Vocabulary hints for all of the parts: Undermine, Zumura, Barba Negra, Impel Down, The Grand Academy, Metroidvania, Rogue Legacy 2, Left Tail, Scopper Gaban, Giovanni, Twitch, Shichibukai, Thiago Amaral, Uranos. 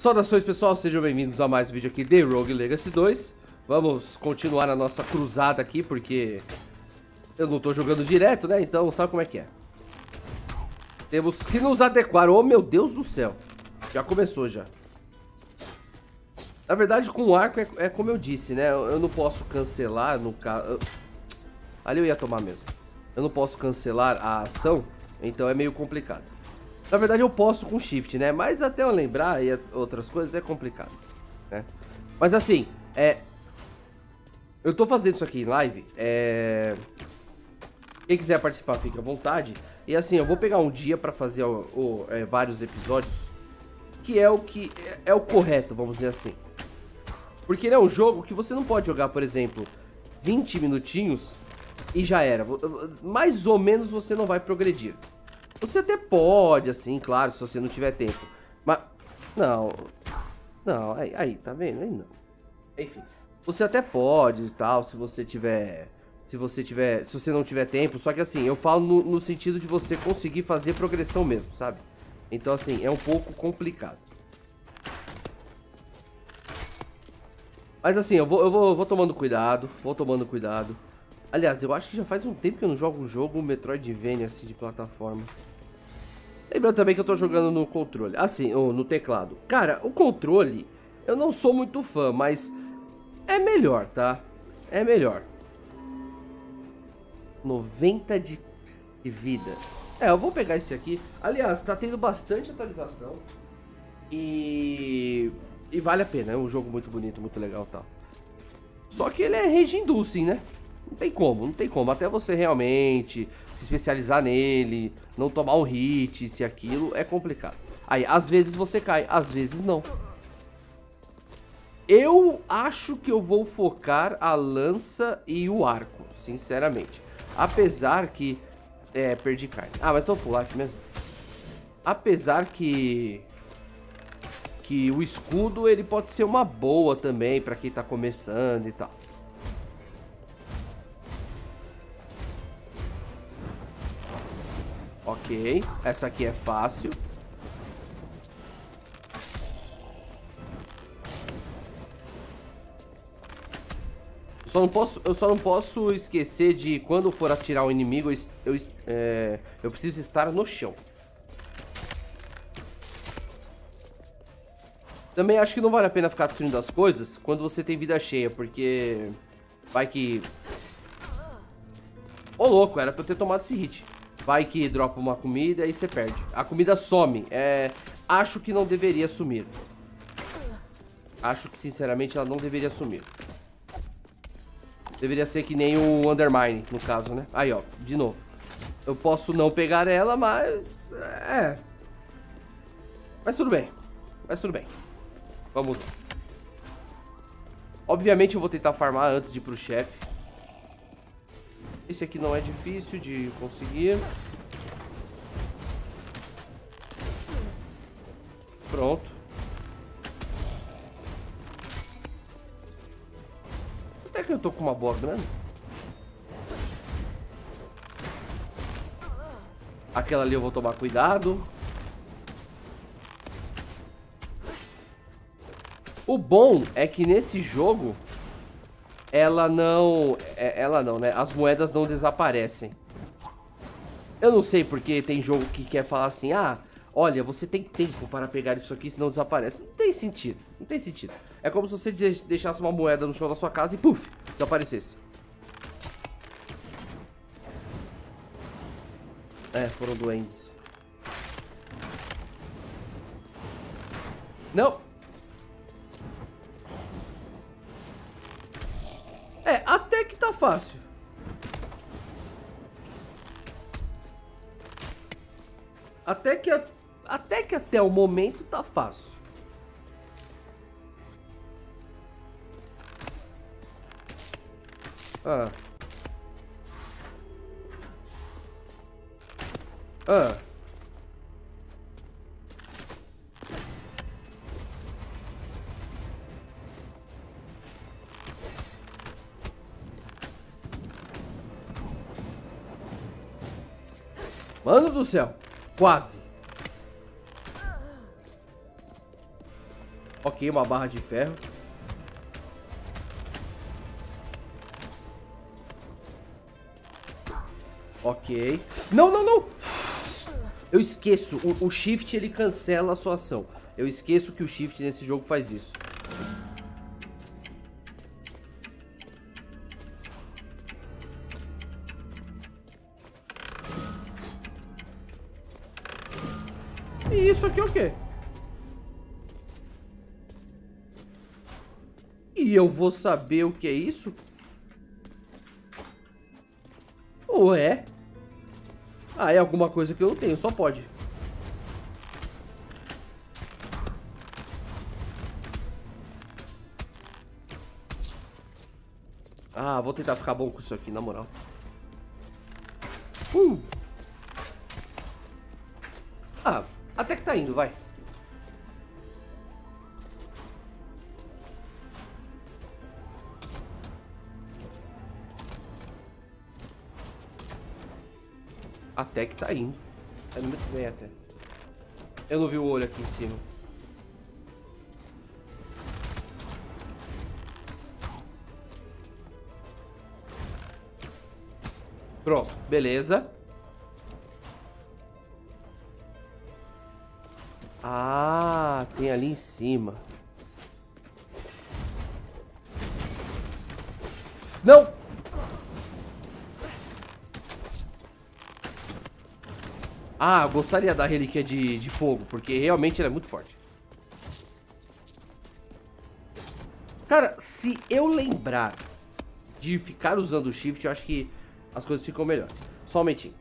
Saudações pessoal, sejam bem-vindos a mais um vídeo aqui de Rogue Legacy 2. Vamos continuar a nossa cruzada aqui, porque eu não tô jogando direto, né? Então sabe como é que é. Temos que nos adequar, oh meu Deus do céu. Já começou já. Na verdade com o arco é como eu disse, né? Eu não posso cancelar no caso. Ali eu ia tomar mesmo. Eu não posso cancelar a ação, então é meio complicado. Na verdade eu posso com shift, né? Mas até eu lembrar e outras coisas é complicado, né? Mas assim, eu tô fazendo isso aqui em live, Quem quiser participar fica à vontade. E assim, eu vou pegar um dia pra fazer vários episódios, que é o que é o correto, vamos dizer assim. Porque ele é um jogo que você não pode jogar, por exemplo, 20 minutinhos e já era. Mais ou menos você não vai progredir. Você até pode, assim, claro, se você não tiver tempo. Mas, não, aí, tá vendo? Aí não. Enfim, você até pode e tal, se você não tiver tempo. Só que assim, eu falo no sentido de você conseguir fazer progressão mesmo, sabe? Então assim, é um pouco complicado. Mas assim, eu vou tomando cuidado, Aliás, eu acho que já faz um tempo que eu não jogo um jogo Metroidvania, assim, de plataforma. Lembrando também que eu tô jogando no controle. Assim, ou no teclado. Cara, o controle, eu não sou muito fã, mas é melhor, tá? É melhor. 90 de vida. Eu vou pegar esse aqui. Aliás, tá tendo bastante atualização. E vale a pena, é um jogo muito bonito, muito legal e tal. Só que ele é rage inducing, né? Não tem como, até você realmente se especializar nele, não tomar um hit, se aquilo, é complicado. Aí, às vezes você cai, às vezes não. Eu acho que eu vou focar a lança e o arco, sinceramente. Apesar que... perdi carne. Ah, mas tô full life mesmo. Apesar que... o escudo, ele pode ser uma boa também pra quem tá começando e tal. Ok, essa aqui é fácil. Eu só não posso esquecer de quando for atirar um inimigo, eu preciso estar no chão. Também acho que não vale a pena ficar destruindo as coisas quando você tem vida cheia, porque vai que... Ô louco, era pra eu ter tomado esse hit. Vai que dropa uma comida e você perde. A comida some. Acho que não deveria sumir. Acho que sinceramente ela não deveria sumir. Deveria ser que nem o Undermine, no caso, né? Aí, ó, de novo. Eu posso não pegar ela, mas... Mas tudo bem. Vamos lá. Obviamente eu vou tentar farmar antes de ir pro chefe. Esse aqui não é difícil de conseguir. Pronto. Eu tô com uma boa grana. Aquela ali eu vou tomar cuidado. O bom é que nesse jogo ela não, né? As moedas não desaparecem. Eu não sei porque tem jogo que quer falar assim: ah, olha, você tem tempo para pegar isso aqui, senão desaparece. Não tem sentido, É como se você deixasse uma moeda no chão da sua casa e puf, desaparecesse. Foram duendes. Não. Até que tá fácil. Até que até o momento tá fácil. Mano do céu, quase. Ok, uma barra de ferro. Ok. Não, não, não! Eu esqueço. O shift, ele cancela a sua ação. Eu esqueço que o shift nesse jogo faz isso. E isso aqui é o quê? E eu vou saber o que é isso? Ou é? Ah, é alguma coisa que eu não tenho, só pode. Ah, vou tentar ficar bom com isso aqui, na moral. Ah, até que tá indo, vai. Até que tá indo. É muito bem até. Eu não vi o olho aqui em cima. Pronto, beleza. Ah, tem ali em cima. Não! Ah, eu gostaria da relíquia de fogo, porque realmente ela é muito forte. Cara, se eu lembrar de ficar usando o shift, eu acho que as coisas ficam melhores. Só um momentinho.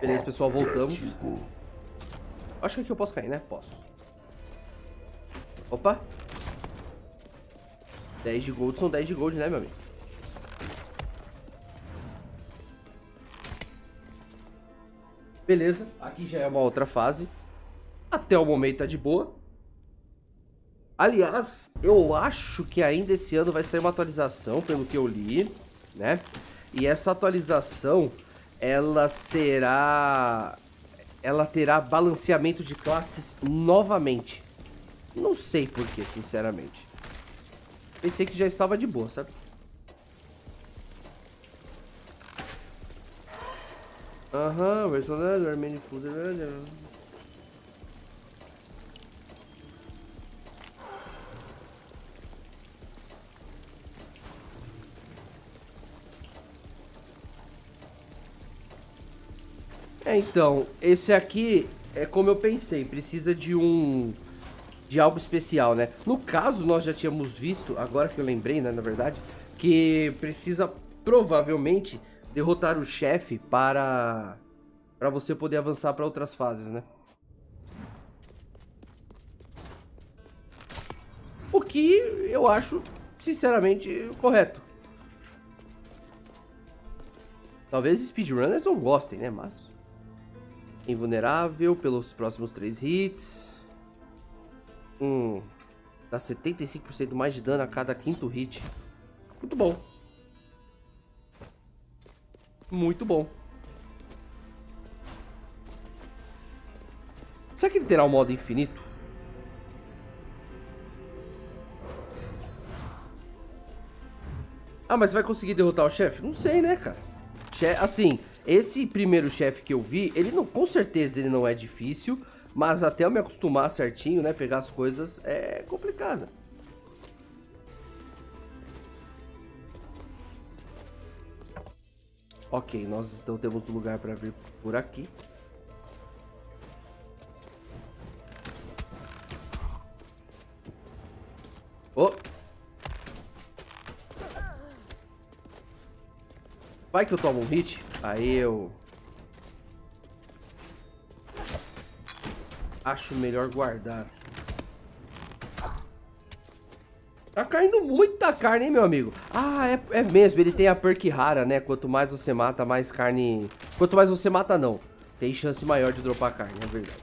Beleza, pessoal, voltamos. Acho que aqui eu posso cair, né? Posso. Opa. 10 de gold são 10 de gold, né, meu amigo? Beleza, aqui já é uma outra fase. Até o momento tá de boa. Aliás, eu acho que ainda esse ano vai sair uma atualização, pelo que eu li, né? E essa atualização, ela terá balanceamento de classes novamente. Não sei por quê, sinceramente. Pensei que já estava de boa, sabe? Aham, personagem, Armênio Food. É, então, esse aqui é como eu pensei, precisa de algo especial, né? No caso, nós já tínhamos visto, agora que eu lembrei, né, na verdade, que precisa provavelmente derrotar o chefe para você poder avançar para outras fases, né? O que eu acho, sinceramente, correto. Talvez speedrunners não gostem, né? Mas invulnerável pelos próximos 3 hits. Dá 75% mais de dano a cada 5º hit. Muito bom. Muito bom. Será que ele terá um modo infinito? Ah, mas vai conseguir derrotar o chefe? Não sei, né, cara? Assim, esse primeiro chefe que eu vi, ele não, com certeza ele não é difícil, mas até eu me acostumar certinho, né, pegar as coisas, é complicado. Ok, nós então temos um lugar para vir por aqui. Oh! Vai que eu tomo um hit. Aí eu acho melhor guardar. Tá caindo muita carne, hein, meu amigo? Ah, é mesmo, ele tem a perk rara, né? Quanto mais você mata, mais carne... Quanto mais você mata, não. Tem chance maior de dropar carne, é verdade.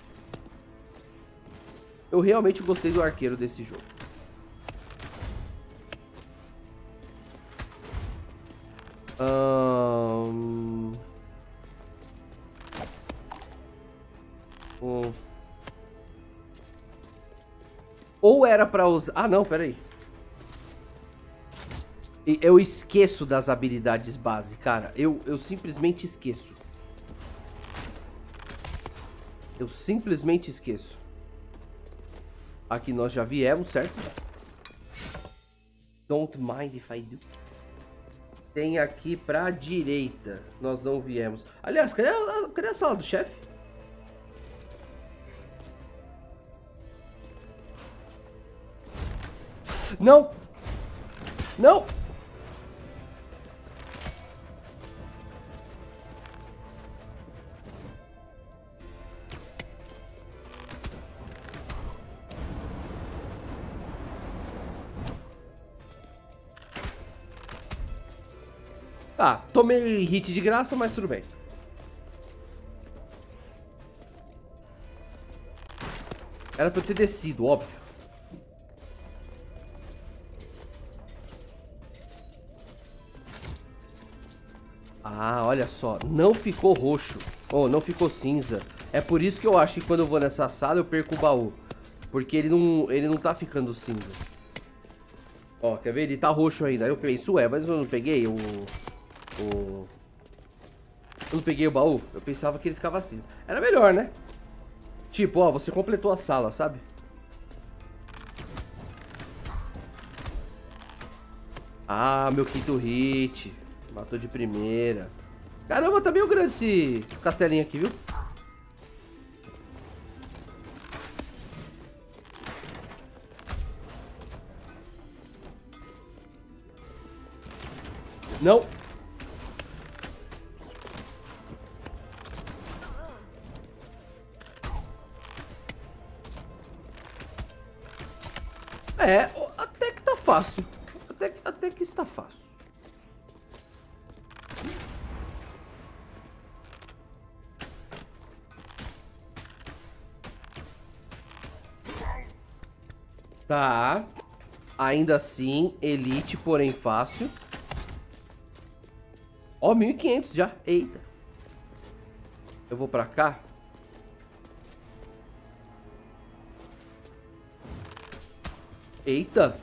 Eu realmente gostei do arqueiro desse jogo. Ou era pra usar... Ah, não, peraí. Eu esqueço das habilidades base, cara. Eu simplesmente esqueço. Eu simplesmente esqueço. Aqui nós já viemos, certo? Don't mind if I do. Tem aqui pra direita. Nós não viemos. Aliás, cadê a sala do chefe? Não! Não! Ah, tomei hit de graça, mas tudo bem. Era pra eu ter descido, óbvio. Ah, olha só. Não ficou roxo. Ou não ficou cinza. É por isso que eu acho que quando eu vou nessa sala eu perco o baú. Porque ele não tá ficando cinza. Ó, quer ver? Ele tá roxo ainda. Aí eu penso, ué, mas eu não peguei o... Eu não peguei o baú. Eu pensava que ele ficava cinza. Era melhor, né? Tipo, ó, você completou a sala, sabe? Ah, meu quinto hit. Matou de primeira. Caramba, tá meio grande esse castelinho aqui, viu? Não! É, até que tá fácil. Até que está fácil. Tá. Ainda assim, elite, porém fácil. Ó, 1500 já. Eita. Eu vou pra cá. Eita.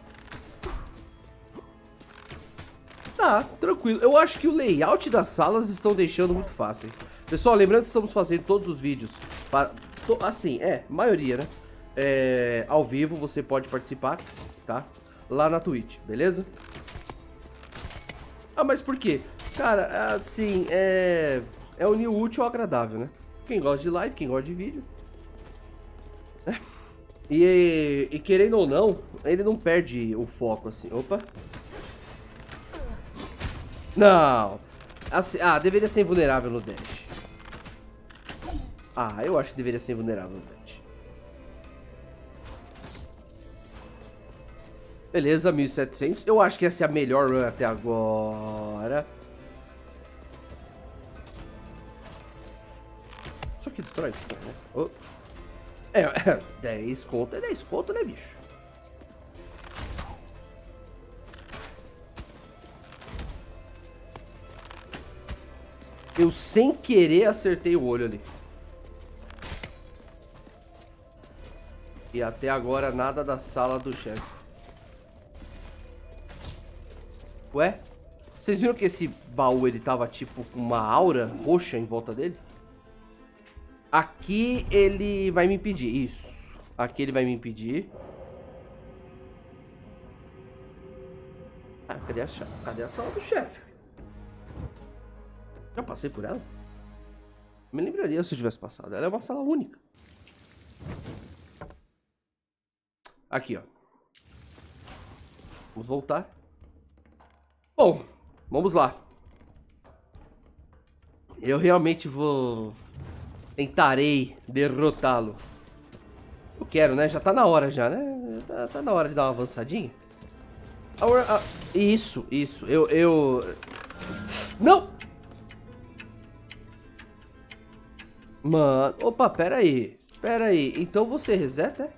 Tá, tranquilo. Eu acho que o layout das salas estão deixando muito fáceis. Pessoal, lembrando que estamos fazendo todos os vídeos para... Assim, maioria, né? Ao vivo, você pode participar, tá? Lá na Twitch, beleza? Ah, mas por quê? Cara, assim, é unir o útil ao agradável, né? Quem gosta de live, quem gosta de vídeo. E querendo ou não, ele não perde o foco, assim. Opa. Não. Assim, ah, deveria ser invulnerável no dash. Ah, eu acho que deveria ser invulnerável no dash. Beleza, 1700. Eu acho que essa é a melhor run até agora. Só que destrói isso, né? Oh. 10 conto é 10 conto, né, bicho? Eu sem querer acertei o olho ali. E até agora nada da sala do chefe. Ué? Vocês viram que esse baú ele tava tipo com uma aura roxa em volta dele? Aqui ele vai me impedir, isso. Aqui ele vai me impedir. Ah, cadê a chave? Cadê a sala do chefe? Já passei por ela? Me lembraria se eu tivesse passado. Ela é uma sala única. Aqui, ó. Vamos voltar. Bom, vamos lá. Eu realmente vou... Tentarei derrotá-lo. Eu quero, né? Já tá na hora já, né? Tá na hora de dar uma avançadinha. Isso, isso. Não! Mano... Opa, pera aí. Então você reseta, é?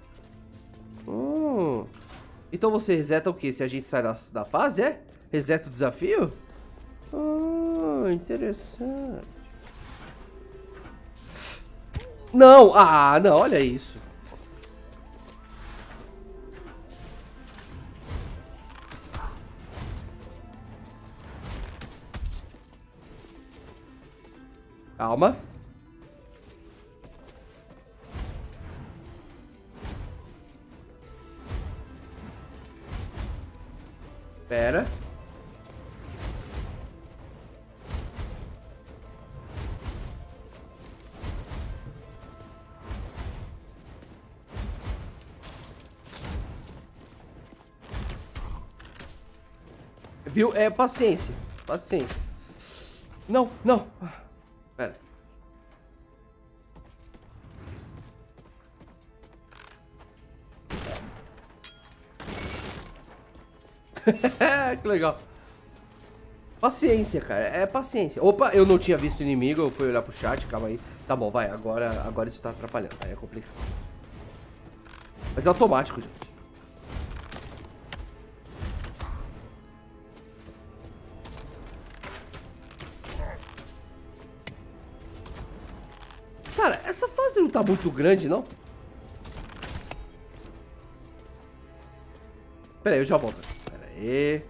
Então você reseta o quê? Se a gente sai da fase, é? Reseta o desafio? Ah, interessante. Não, olha isso. Calma. Pera. Viu? É paciência. Paciência. Não, não. Pera. Que legal. Paciência, cara. É paciência. Opa, eu não tinha visto inimigo. Eu fui olhar pro chat. Calma aí. Tá bom, vai. Agora isso tá atrapalhando. Aí é complicado. Mas é automático, gente. Cara, essa fase não tá muito grande, não? Pera aí, eu já volto. E...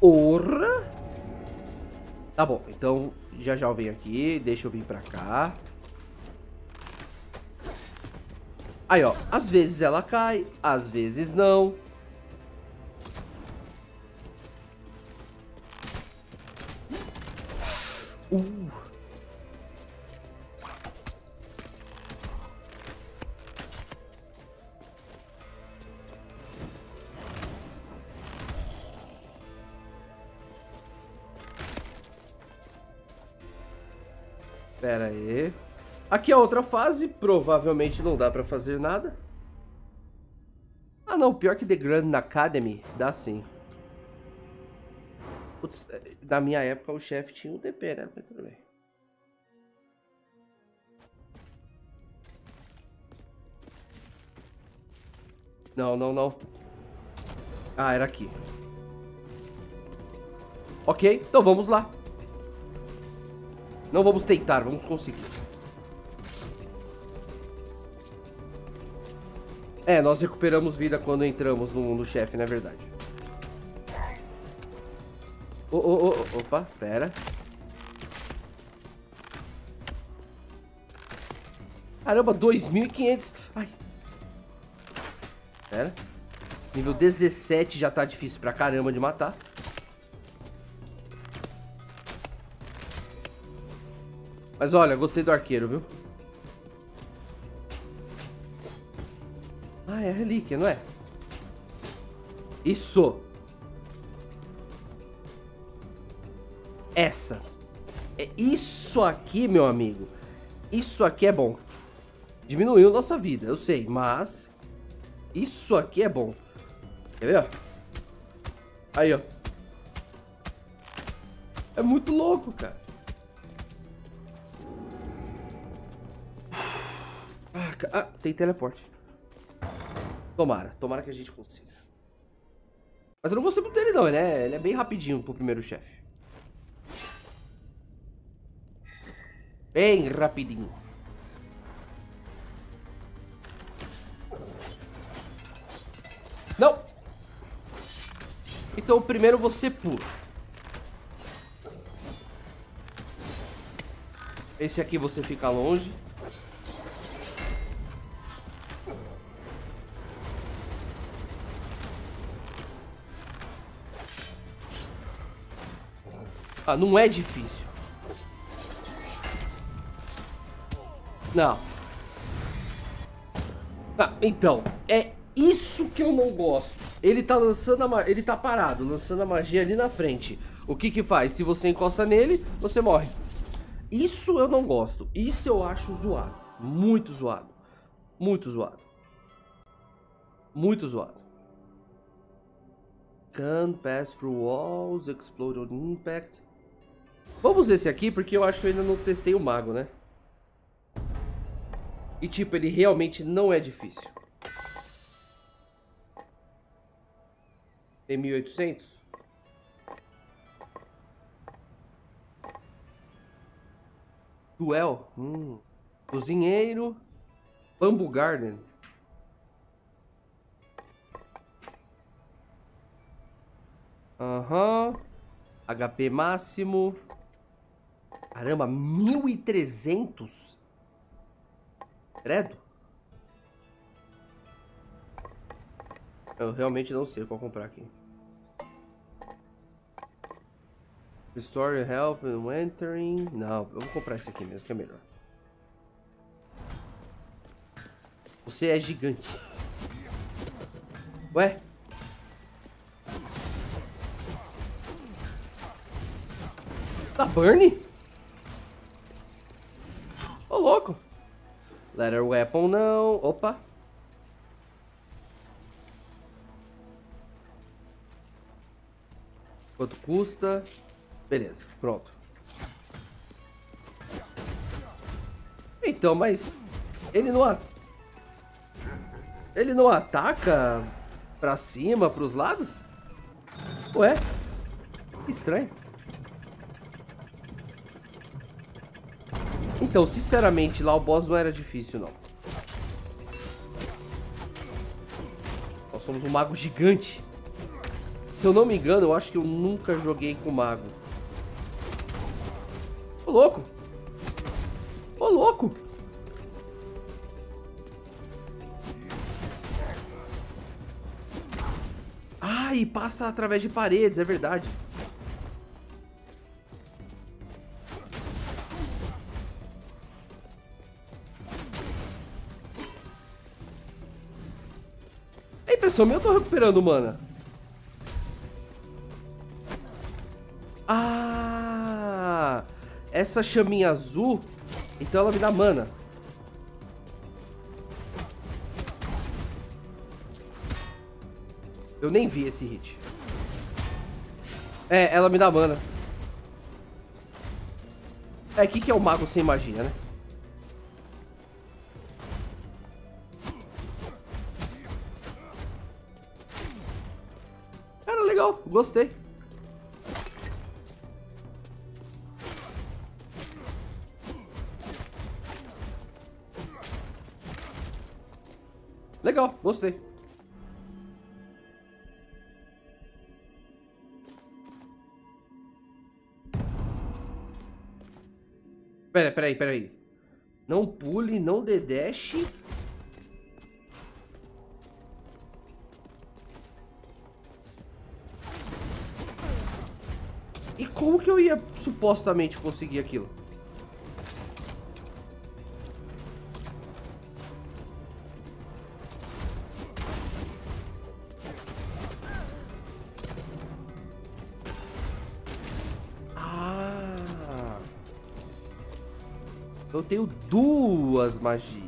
Orra. Tá bom, então já eu venho aqui. Deixa eu vir pra cá. Aí, ó, às vezes ela cai, às vezes não. Pera aí. Aqui é outra fase. Provavelmente não dá pra fazer nada. Ah, não. Pior que The Grand Academy. Dá sim. Putz, na minha época o chefe tinha um DP, né? Mas tudo bem. Não, não, não. Ah, era aqui. Ok, então vamos lá. Não vamos tentar, vamos conseguir. É, nós recuperamos vida quando entramos no mundo chefe, não é verdade? Opa, pera. Caramba, 2500. Ai. Pera. Nível 17 já tá difícil pra caramba de matar. Mas olha, gostei do arqueiro, viu? Ah, é a relíquia, não é? Isso! Essa! É isso aqui, meu amigo! Isso aqui é bom! Diminuiu nossa vida, eu sei, mas... Isso aqui é bom! Quer ver? Aí, ó! É muito louco, cara! Ah, tem teleporte. Tomara, tomara que a gente consiga. Mas eu não gostei muito dele não, ele é bem rapidinho pro primeiro chefe. Bem rapidinho. Não! Então primeiro você pula. Esse aqui você fica longe. Ah, não é difícil. Não. Ah, então, é isso que eu não gosto. Ele tá lançando a magia. Ele tá parado, lançando a magia ali na frente. O que que faz? Se você encosta nele, você morre. Isso eu não gosto. Isso eu acho zoado. Muito zoado. Muito zoado. Muito zoado. Can pass through walls, explode on impact. Vamos esse aqui, porque eu acho que eu ainda não testei o mago, né? E tipo, ele realmente não é difícil. Tem 1800? Duel. Cozinheiro. Bamboo Garden. Aham. HP máximo. Caramba, 1.300? Credo? Eu realmente não sei qual comprar aqui. Restore Health, Entering... Não, eu vou comprar esse aqui mesmo, que é melhor. Você é gigante. Ué? Tá burn? Ô, louco. Leather Weapon não. Opa. Quanto custa? Beleza, pronto. Então, mas... Ele não ataca pra cima, pros lados? Ué? Que estranho. Então, sinceramente, lá o boss não era difícil, não. Nós somos um mago gigante. Se eu não me engano, eu acho que eu nunca joguei com mago. Ô, louco! Ô, louco! Ah, e passa através de paredes, é verdade. Só eu tô recuperando, mana. Ah, essa chaminha azul, então ela me dá mana. Eu nem vi esse hit. É, ela me dá mana. É, o que é o mago sem magia, né? Gostei. Legal, gostei. Peraí. Não pule, não dedache. Como que eu ia supostamente conseguir aquilo? Ah! Eu tenho duas magias.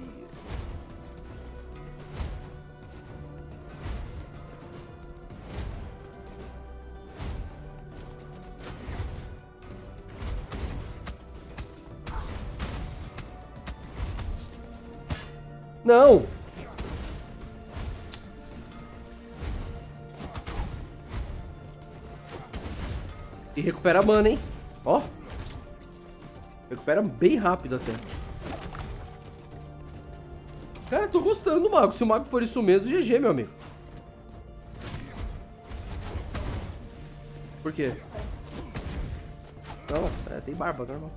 Não! E recupera mana, hein? Ó! Recupera bem rápido até. Cara, tô gostando do mago. Se o mago for isso mesmo, GG, meu amigo. Por quê? Não, é, tem barba, normal.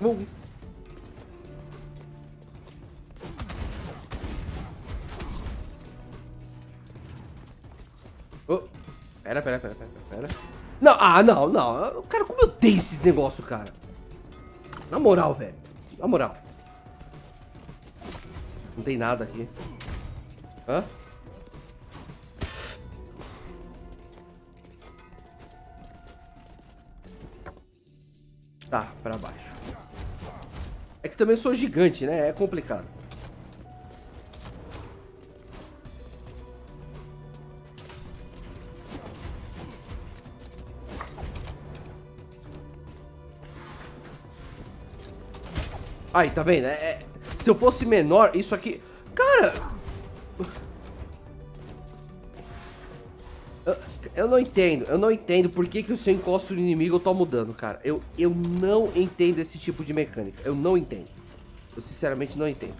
Morri. Pera. Não, não. Cara, como eu tenho esses negócios, cara? Na moral, velho. Na moral. Não tem nada aqui. Hã? Tá, pra baixo. É que também eu sou gigante, né? É complicado. Aí, tá vendo? Se eu fosse menor, isso aqui... Cara! Eu não entendo por que se eu encosto no inimigo eu tomo dano, cara. Eu não entendo esse tipo de mecânica. Eu sinceramente não entendo.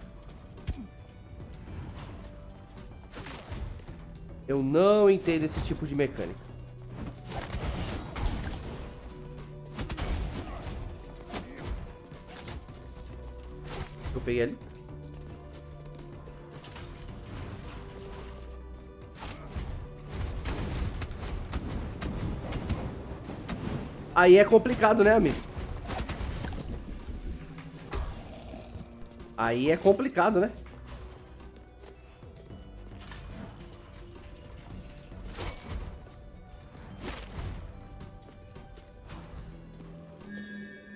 Eu não entendo esse tipo de mecânica. Eu peguei ali. Aí é complicado, né, amigo? Aí é complicado, né?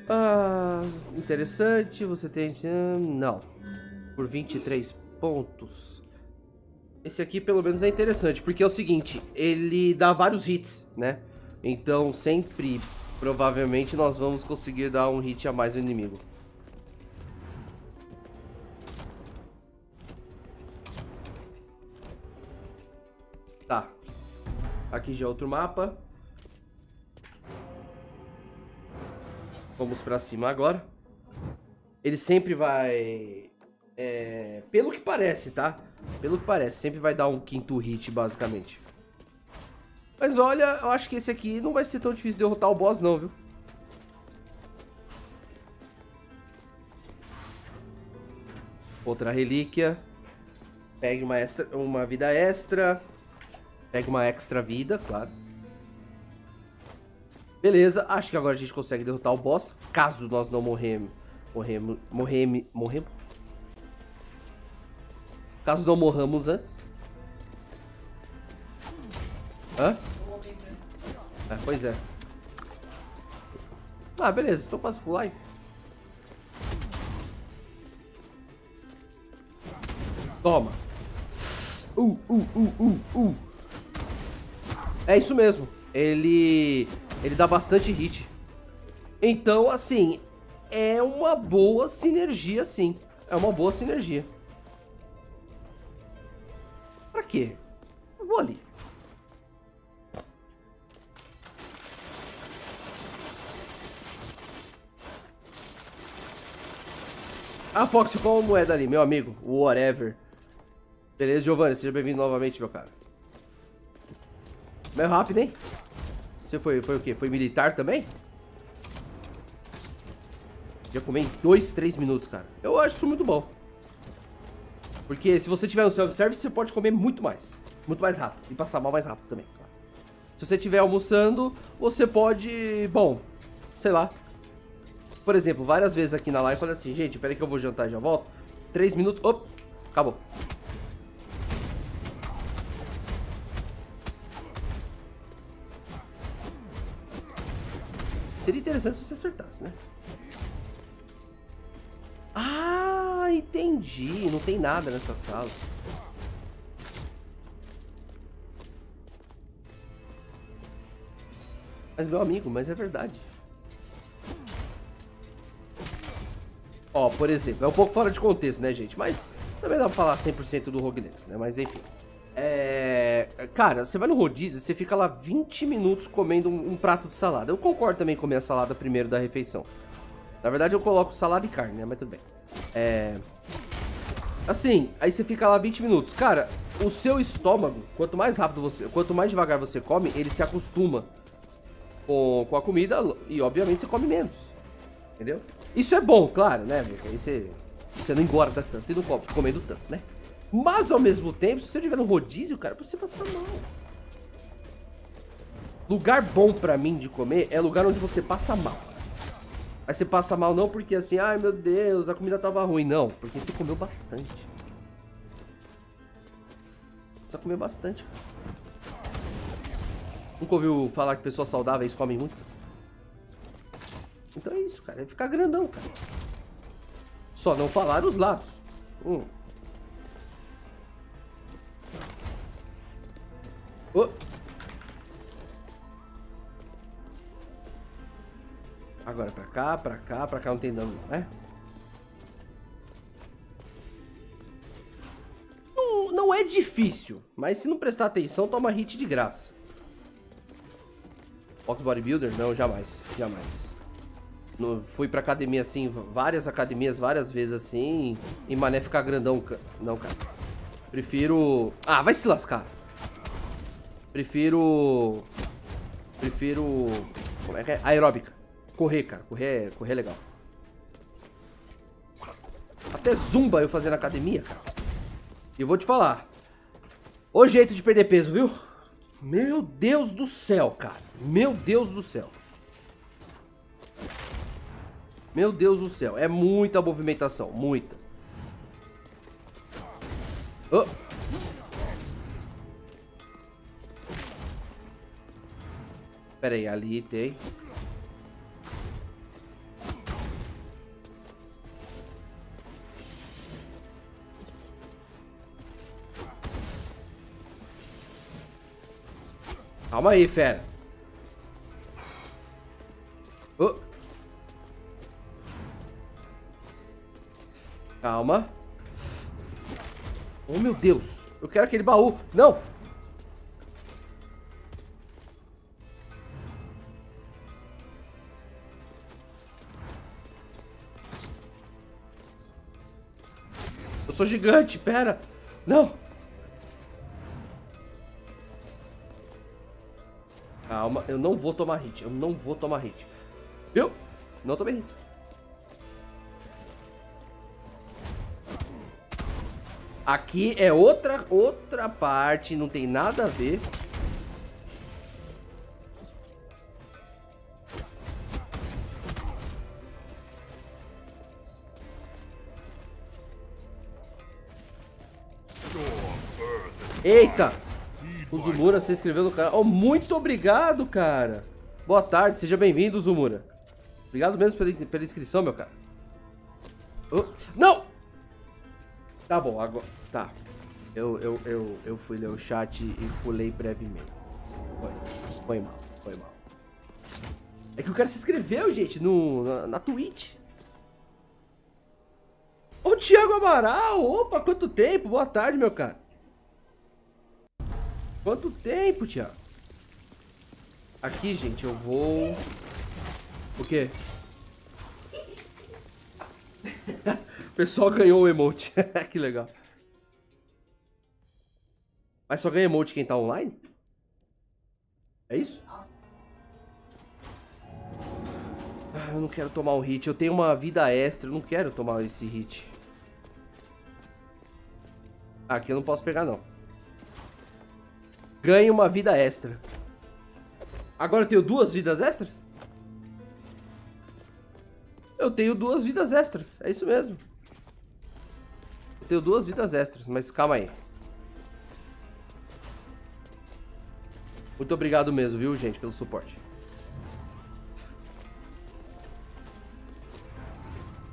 Ah, interessante. Você tem... Não. Por 23 pontos. Esse aqui, pelo menos, é interessante. Porque é o seguinte, ele dá vários hits, né? Então, sempre... Provavelmente nós vamos conseguir dar um hit a mais no inimigo. Tá. Aqui já é outro mapa. Vamos pra cima agora. Ele sempre vai... pelo que parece, tá? Pelo que parece, sempre vai dar um quinto hit, basicamente. Mas olha, eu acho que esse aqui não vai ser tão difícil derrotar o boss não, viu? Outra relíquia. Pegue uma vida extra. Pegue uma extra vida, claro. Beleza, acho que agora a gente consegue derrotar o boss. Caso nós não morremos. Caso não morramos antes. Hã? É, pois é. Ah, beleza, tô quase full life. Toma. É isso mesmo. Ele dá bastante hit. Então, assim, é uma boa sinergia, sim. É uma boa sinergia. Pra quê? Eu vou ali. Ah, Fox, qual a moeda ali, meu amigo? Whatever. Beleza, Giovanni, seja bem-vindo novamente, meu cara. Meio rápido, hein? Você foi o quê? Foi militar também? Já comi em 2, 3 minutos, cara. Eu acho isso muito bom. Porque se você tiver um self-service, você pode comer muito mais. Muito mais rápido. E passar mal mais rápido também, claro. Se você estiver almoçando, você pode... Bom, sei lá. Por exemplo, várias vezes aqui na live eu falei assim, gente, peraí que eu vou jantar e já volto. 3 minutos, op, acabou. Seria interessante se você acertasse, né? Ah, entendi, não tem nada nessa sala. Mas meu amigo, mas é verdade. Ó, por exemplo, é um pouco fora de contexto, né, gente? Mas também dá pra falar 100% do Rogue Legacy, né? Mas enfim. Cara, você vai no rodízio, você fica lá 20 minutos comendo um prato de salada. Eu concordo também em comer a salada primeiro da refeição. Na verdade, eu coloco salada e carne, né? Mas tudo bem. Assim, aí você fica lá 20 minutos. Cara, o seu estômago, quanto mais rápido você... Quanto mais devagar você come, ele se acostuma com a comida e, obviamente, você come menos. Entendeu? Isso é bom, claro, né, amigo? Aí você não engorda tanto e não come comendo tanto, né? Mas, ao mesmo tempo, se você estiver no rodízio, cara, você passa mal. Lugar bom pra mim de comer é lugar onde você passa mal. Mas você passa mal não porque assim, ai meu Deus, a comida tava ruim. Não, porque você comeu bastante. Só comeu bastante, cara. Nunca ouviu falar que pessoas saudáveis comem muito? Então é isso, cara. É ficar grandão, cara. Só não falar os lados. Oh. Agora pra cá, pra cá, pra cá. Não tem dano, né? Não é difícil. Mas se não prestar atenção, toma hit de graça. Fox Bodybuilder? Não, jamais. Jamais. Fui pra academia assim, várias academias, várias vezes assim. E mané ficar grandão. Não, cara. Prefiro... Ah, vai se lascar. Prefiro aeróbica. Correr, cara. Correr é legal. Até zumba eu fazer na academia, cara. E eu vou te falar. O jeito de perder peso, viu? Meu Deus do céu, cara. Meu Deus do céu. Meu Deus do céu. É muita movimentação. Muita. Oh. Pera aí, ali tem... Calma aí, fera. Oh. Calma. Oh, meu Deus. Eu quero aquele baú. Não. Eu sou gigante, pera. Não. Calma, eu não vou tomar hit. Eu não vou tomar hit. Viu? Não tomei hit. Aqui é outra parte. Não tem nada a ver. Eita! O Zumura se inscreveu no canal. Oh, muito obrigado, cara. Boa tarde, seja bem-vindo, Zumura. Obrigado mesmo pela inscrição, meu cara. Oh, não! Tá bom, agora... Tá. Eu fui ler o chat e pulei brevemente. Foi mal. É que o cara se inscreveu, gente, na Twitch. Ô, Thiago Amaral! Opa, quanto tempo! Boa tarde, meu cara. Quanto tempo, Thiago? Aqui, gente, eu vou... O quê? O pessoal ganhou o emote. Que legal. Mas só ganha emote quem tá online? É isso? Ah, eu não quero tomar um hit. Eu tenho uma vida extra. Eu não quero tomar esse hit. Aqui eu não posso pegar, não. Ganho uma vida extra. Agora eu tenho duas vidas extras? Eu tenho duas vidas extras. É isso mesmo. Eu tenho duas vidas extras, mas calma aí. Muito obrigado mesmo, viu, gente, pelo suporte.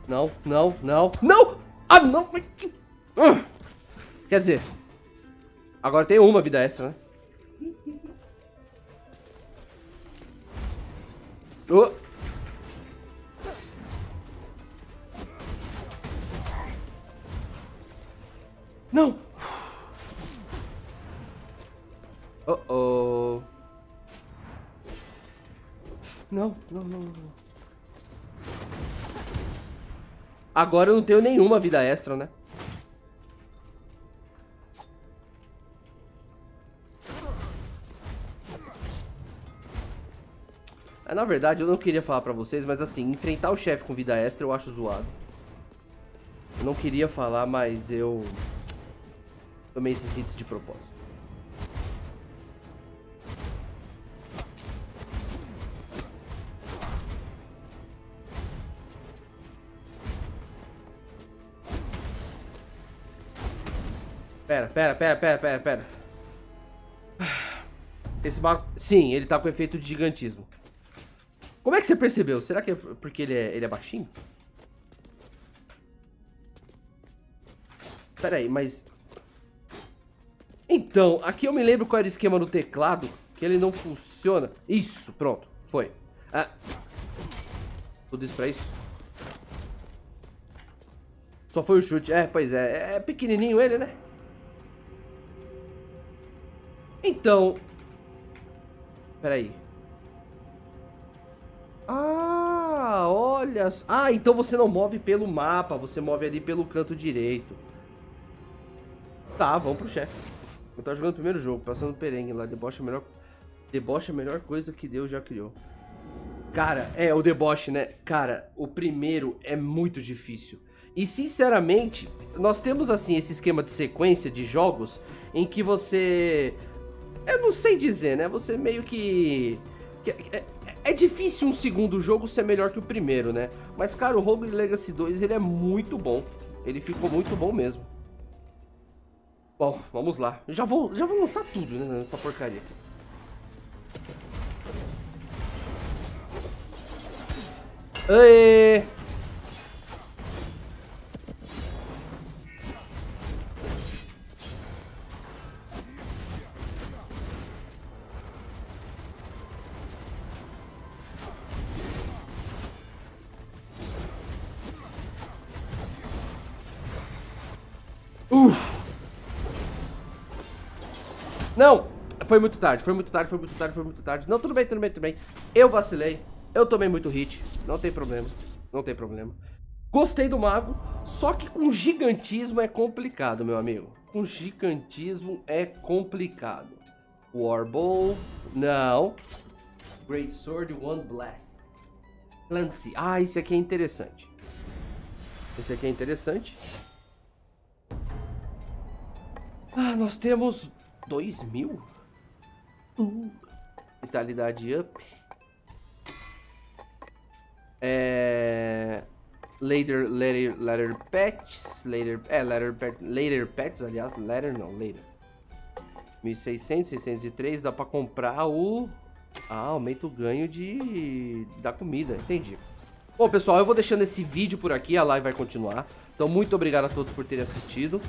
Não! Ah, não! Quer dizer... Agora tem uma vida extra, né? Oh. Não! Oh-oh! Não. Agora eu não tenho nenhuma vida extra, né? Na verdade, eu não queria falar pra vocês, mas assim, enfrentar o chefe com vida extra eu acho zoado. Eu não queria falar, mas eu tomei esses hits de propósito. Pera. Esse barco... Sim, ele tá com efeito de gigantismo. Como é que você percebeu? Será que é porque ele é baixinho? Pera aí, mas... Então, aqui eu me lembro qual era o esquema do teclado, que ele não funciona. Isso, pronto, foi. Ah. Tudo isso pra isso? Só foi o chute. É, pois é. É pequenininho ele, né? Então... Pera aí. Ah, olha... Ah, então você não move pelo mapa, você move ali pelo canto direito. Tá, vamos pro chefe. Eu tava jogando o primeiro jogo, passando o perengue lá. Deboche é a melhor coisa que Deus já criou. Cara, é o deboche, né? Cara, o primeiro é muito difícil. E, sinceramente, nós temos, assim, esse esquema de sequência de jogos em que você... Eu não sei dizer, né? Você meio que... É difícil um segundo jogo ser melhor que o primeiro, né? Mas, cara, o Rogue Legacy 2, ele é muito bom. Ele ficou muito bom mesmo. Bom, vamos lá. Já vou lançar tudo, né, nessa porcaria aqui. Aê! Não! Foi muito tarde, foi muito tarde, foi muito tarde, foi muito tarde. Não, tudo bem, tudo bem, tudo bem. Eu vacilei. Eu tomei muito hit, não tem problema, não tem problema. Gostei do mago, só que com gigantismo é complicado, meu amigo. Com gigantismo é complicado. Warbow, não. Great Sword, One Blast. Clancy, ah, esse aqui é interessante. Esse aqui é interessante. Ah, nós temos 2000. Vitalidade up. Later patches. Later patches, aliás. Later não, later. 1600, 603. Dá pra comprar o... Ah, aumenta o ganho da comida, entendi. Bom, pessoal, eu vou deixando esse vídeo por aqui. A live vai continuar. Então, muito obrigado a todos por terem assistido.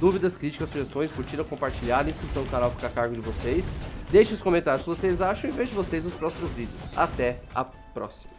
Dúvidas, críticas, sugestões, curtiram, compartilharam. Inscrição no canal fica a cargo de vocês. Deixem os comentários que vocês acham e vejo vocês nos próximos vídeos. Até a próxima.